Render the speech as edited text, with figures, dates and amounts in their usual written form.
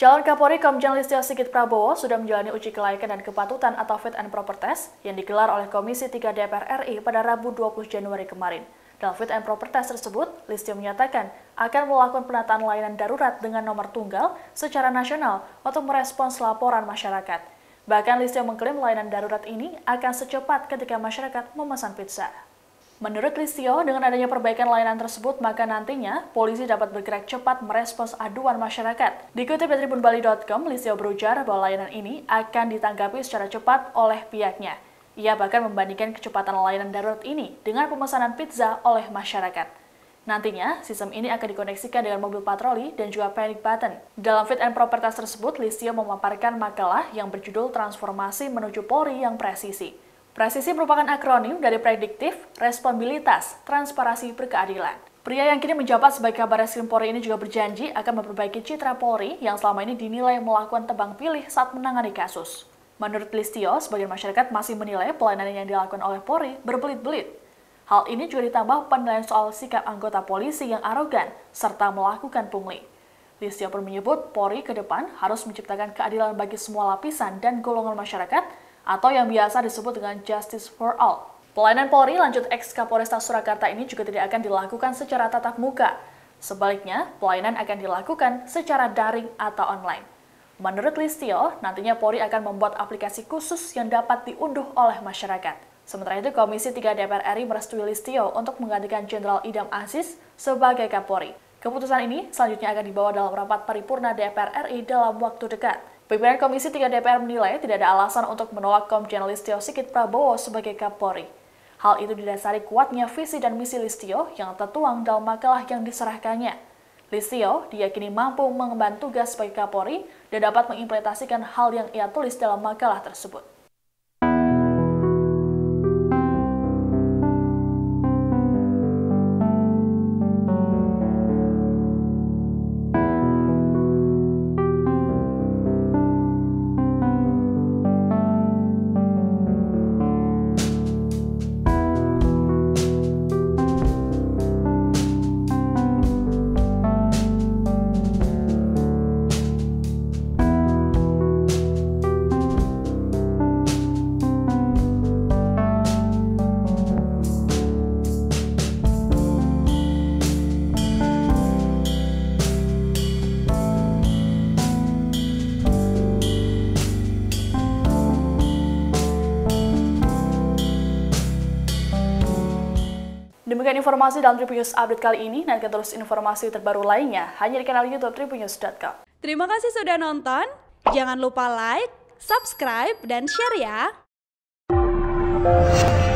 Calon Kapolri Komjen Listyo Sigit Prabowo sudah menjalani uji kelayakan dan kepatutan atau fit and proper test yang digelar oleh Komisi III DPR RI pada Rabu 20 Januari kemarin. Dalam fit and proper test tersebut, Listyo menyatakan akan melakukan penataan layanan darurat dengan nomor tunggal secara nasional untuk merespons laporan masyarakat. Bahkan Listyo mengklaim layanan darurat ini akan secepat ketika masyarakat memesan pizza. Menurut Listyo, dengan adanya perbaikan layanan tersebut, maka nantinya polisi dapat bergerak cepat merespons aduan masyarakat. Dikutip dari tribunbali.com, Listyo berujar bahwa layanan ini akan ditanggapi secara cepat oleh pihaknya. Ia bahkan membandingkan kecepatan layanan darurat ini dengan pemesanan pizza oleh masyarakat. Nantinya, sistem ini akan dikoneksikan dengan mobil patroli dan juga panic button. Dalam fit and proper test tersebut, Listyo memaparkan makalah yang berjudul Transformasi Menuju Polri yang Presisi. Presisi merupakan akronim dari prediktif, responsibilitas, transparansi berkeadilan. Pria yang kini menjabat sebagai Kabareskrim Polri ini juga berjanji akan memperbaiki citra Polri yang selama ini dinilai melakukan tebang pilih saat menangani kasus. Menurut Listyo, sebagian masyarakat masih menilai pelayanan yang dilakukan oleh Polri berbelit-belit. Hal ini juga ditambah penilaian soal sikap anggota polisi yang arogan serta melakukan pungli. Listyo pun menyebut Polri ke depan harus menciptakan keadilan bagi semua lapisan dan golongan masyarakat, atau yang biasa disebut dengan justice for all. Pelayanan Polri lanjut ex-Kapolresta Surakarta ini juga tidak akan dilakukan secara tatap muka. Sebaliknya, pelayanan akan dilakukan secara daring atau online. Menurut Listyo, nantinya Polri akan membuat aplikasi khusus yang dapat diunduh oleh masyarakat. Sementara itu, Komisi III DPR RI merestui Listyo untuk menggantikan Jenderal Idam Aziz sebagai Kapolri. Keputusan ini selanjutnya akan dibawa dalam rapat paripurna DPR RI dalam waktu dekat. Pimpinan Komisi III DPR menilai tidak ada alasan untuk menolak Komjen Listyo Sigit Prabowo sebagai Kapolri. Hal itu didasari kuatnya visi dan misi Listyo yang tertuang dalam makalah yang diserahkannya. Listyo diyakini mampu mengemban tugas sebagai Kapolri dan dapat mengimplementasikan hal yang ia tulis dalam makalah tersebut. Demikian informasi dalam Tribunnews update kali ini, dan terus informasi terbaru lainnya hanya di kanal YouTube tribunnews.com. Terima kasih sudah nonton, jangan lupa like, subscribe, dan share ya!